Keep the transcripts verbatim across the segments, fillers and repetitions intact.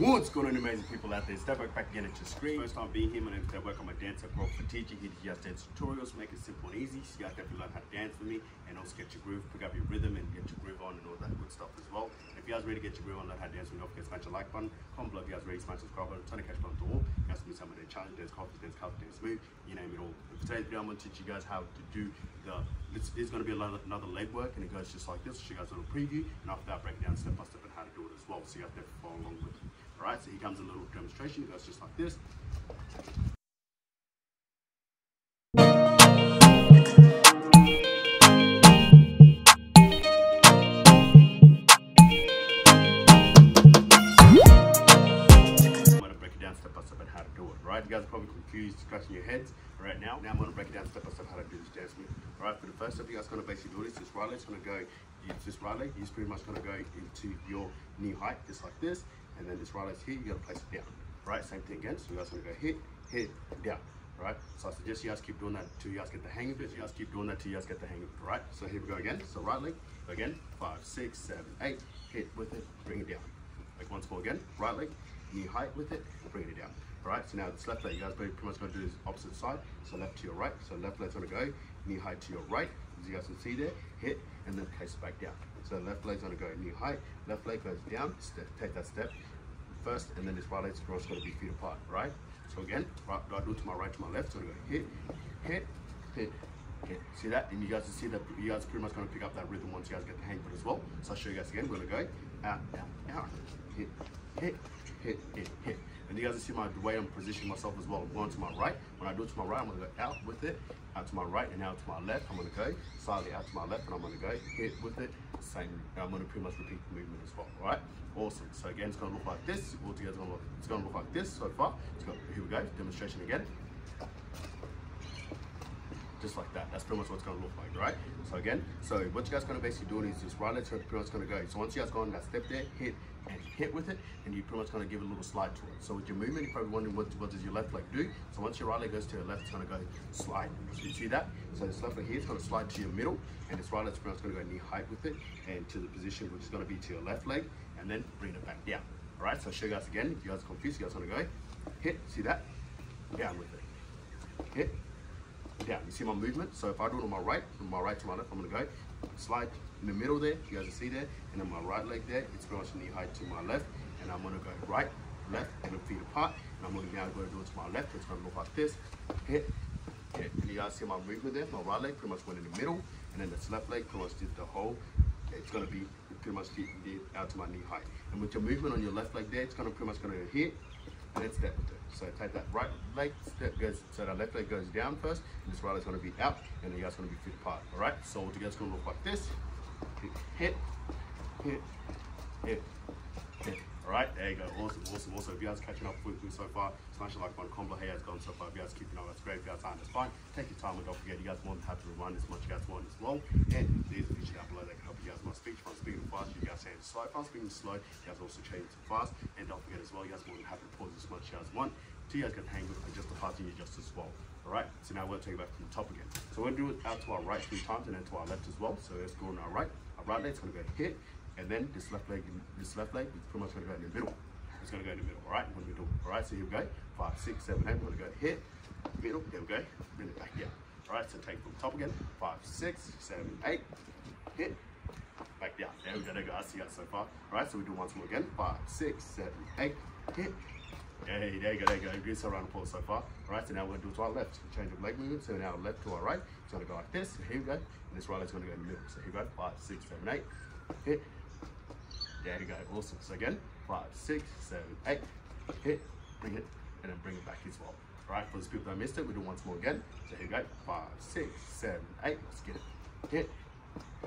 What's going on, amazing people out there? It's LEGWORK back again at your screen. First time being here, my name is LEGWORK. I'm a dancer, a for teaching, here to just dance tutorials, make it simple and easy so you guys definitely learn how to dance with me and also get your groove, pick up your rhythm and get your groove on and all that good stuff as well. And if you guys ready to get your groove on, learn how to dance with me, don't forget to smash the like button, comment below if you guys ready, smash the subscribe button, turn the cash button to all. You guys can do some of the challenge dance, coffee dance, coffee dance, move, you name it all. And for today's video, I'm going to teach you guys how to do the, it's, it's going to be another leg work and it goes just like this. Show you guys a little preview and after that, break down step by step and how to do it as well so you guys definitely follow along with me. Alright, so here comes a little demonstration. It goes just like this. Alright, you guys are probably confused, scratching your heads right now. Now I'm going to break it down step by step how to do this dance move. Alright, for the first step, you guys are going to basically do this. This right leg's going to go, this right leg is pretty much going to go into your knee height, just like this. And then this right leg's here, you got to place it down. Right, same thing again. So you guys are going to go hit, hit, down. Right, so I suggest you guys keep doing that till you guys get the hang of it. You guys keep doing that till you guys get the hang of it. Right, so here we go again. So right leg, again, five, six, seven, eight, hit with it, bring it down. Like once more again, right leg, knee height with it, bring it down. Alright, so now this left leg, you guys pretty much going to do this opposite side, so left to your right, so left leg's going to go knee height to your right, as you guys can see there, hit, and then case back down. So left leg's going to go knee height, left leg goes down, step, take that step first, and then this right leg's going to be feet apart, right? So again, right, I do it to my right, to my left, so I'm going to go hit, hit, hit, hit. See that? And you guys can see that you guys are pretty much going to pick up that rhythm once you guys get the hang of it as well. So I'll show you guys again, we're going to go out, out, out, hit, hit, hit, hit, hit. And you guys can see my, the way I'm positioning myself as well. I'm going to my right. When I do it to my right, I'm going to go out with it, out to my right, and out to my left. I'm going to go slightly out to my left, and I'm going to go hit with it. Same. And I'm going to pretty much repeat the movement as well. All right? Awesome. So again, it's going to look like this. All together, it's going to look like this so far. It's going to, here we go. Demonstration again. Just like that. That's pretty much what it's going to look like, right? So again, so what you guys are going to basically do is this right leg's pretty much going to go. So once you guys go on that step there, hit and hit with it, and you're pretty much going to give it a little slide to it. So with your movement, you're probably wondering what, what does your left leg do? So once your right leg goes to your left, it's going to go slide. So you see that? So this left leg here is going to slide to your middle, and this right leg's pretty much going to go knee height with it, and to the position which is going to be to your left leg, and then bring it back down. All right, so I'll show you guys again. If you guys are confused, you guys are going to go hit, see that? Down with it. Hit. Down. You see my movement? So if I do it on my right, from my right to my left, I'm going to go slide in the middle there, you guys can see there, and then my right leg there, it's pretty much knee height to my left, and I'm going to go right, left, and feet apart, and I'm going to now go do it to my left, it's going to look like this, hit, hit, and you guys see my movement there, my right leg pretty much went in the middle, and then this left leg pretty much did the whole, it's going to be pretty much out to my knee height, and with your movement on your left leg there, it's going to pretty much going to hit, and then step with it. So take that right leg, step goes, so that left leg goes down first, and this right leg's going to be out, and then you guys are going to be feet apart, all right? So all together it's going to look like this, hit, hit, hit, hit, all right? There you go, awesome, awesome, awesome. If you guys are catching up with me so far, smash the like button, comment below how you guys gone so far. If you guys are keeping up, that's great. If you guys aren't, that's fine. Take your time and don't forget, you guys want to have to rewind as much as you guys want as well, and there's a feature down below that can help you guys with my speech. If I'm speaking fast, you guys say slow. If I'm speaking slow, you guys also change to fast, and don't forget as well, you guys want to have to pause as much as you guys want. So you guys can hang with and just the fast and you just as well. Alright, so now we're going to take it back from the top again. So we're going to do it out to our right three times and then to our left as well. So let's go on our right. Our right leg's going to go hit, and then this left leg, this left leg is pretty much going to go in the middle. It's going to go in the middle. Alright, we're going to do it. Alright, so here we go. Five, six, seven, eight. We're going to go hit, middle. There we go. Bring it back down. Alright, so take it from the top again. Five, six, seven, eight. Hit, back down. There we go. There we go. I see you guys so far. Alright, so we do once more again. Five, six, seven, eight. Hit. Hey, there you go, there you go. Good so round pause so far. Alright, so now we're going to do it to our left. Change of leg movement. So now left to our right. It's going to go like this. So here we go. And this right leg's going to go in the middle. So here we go. Five, six, seven, eight. Hit. There you go. Awesome. So again, five, six, seven, eight. Hit. Bring it. And then bring it back as well. Alright, for those people that missed it, we do once more again. So here we go. Five, six, seven, eight. Let's get it. Hit.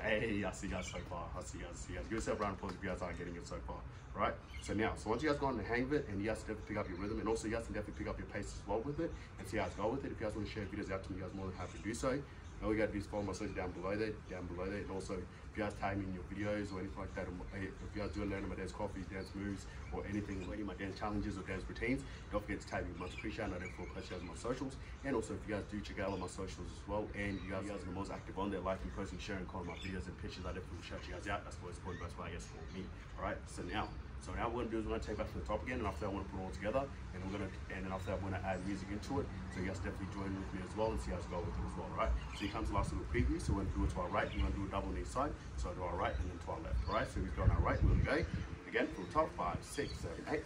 Hey, I see you guys so far. I see you guys. See you guys. Give yourself a round of applause if you guys aren't getting it so far. Right? So now, so once you guys go on the hang of it, and you guys definitely pick up your rhythm, and also you guys can definitely pick up your pace as well with it, and see how it's going with it. If you guys want to share videos out to me, you guys are more than happy to do so. All you got to do is follow my social down below there, down below there, and also if you guys tag me in your videos or anything like that, if you guys do learn my dance coffee, dance moves, or anything, or any of my dance challenges or dance routines, don't forget to tag me, much appreciated. I don't feel pressure on my socials, and also if you guys do check out all my socials as well, and you guys, you guys are the most active on there, liking, posting, sharing, calling my videos and pictures, I definitely shout you guys out. That's what's important, that's why I guess for me. All right, so now. So now what I'm gonna do is we're gonna take back to the top again, and after that I want to put it all together, and we're gonna and then after that we're gonna add music into it. So you guys definitely join with me as well and see how it's going with it as well, right? So you come to last little preview, so we're gonna do it to our right, we're gonna do a double on each side, so to our right and then to our left, right? So we go on our right, we're gonna go again from the top, five, six, seven, eight,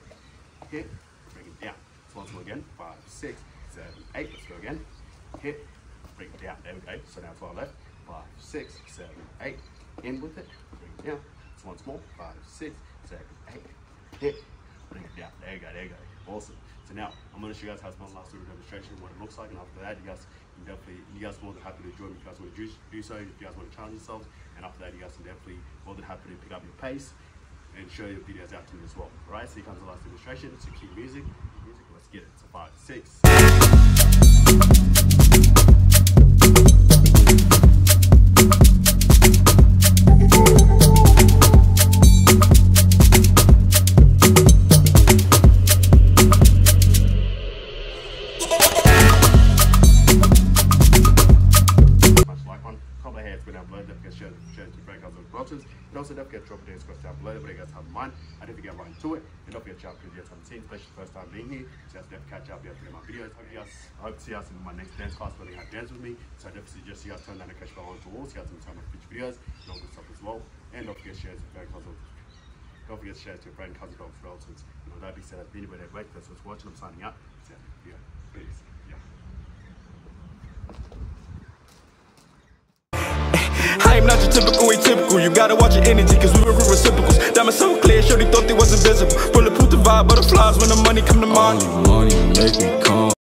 hit, bring it down. So once more again, five, six, seven, eight, let's go again, hit, bring it down. There we go. So now to our left, five, six, seven, eight, in with it, bring it down. So once more, five, six, seven, eight, hit, bring it down. There you go, there you go. Awesome. So now I'm gonna show you guys how it's my last little demonstration, what it looks like, and after that you guys can definitely, you guys are more than happy to join me if you guys want to do, do so, if you guys want to challenge yourselves, and after that you guys can definitely more than happy to pick up your pace and show your videos out to me as well. Alright, so here comes the last demonstration. It's your key music. music. Let's get it. So five, six. And also don't forget to drop a dance question down below, but you guys have in mind. I didn't forget right into it, and don't forget to shout out to the haven't seen, especially the first time being here. So you guys never catch up, you have to get my videos. Hope you guys, I hope to see us in my next dance class, learning how to dance with me. So I definitely suggest you guys turn down the cash bell on towards, you guys can turn my future videos and all good stuff as well. And don't forget to share it with your friend, don't forget to share it to your friend, cousin, dog, relatives. And with that being said, I've been anywhere that way. That's what's watching, I'm signing out. See you. Peace. I'm not your typical atypical, you gotta watch your energy, cause we were real reciprocals. Diamonds so clear, sure they thought they was invisible. Bulletproof the vibe, butterflies when the money come to mind. All the money make me calm.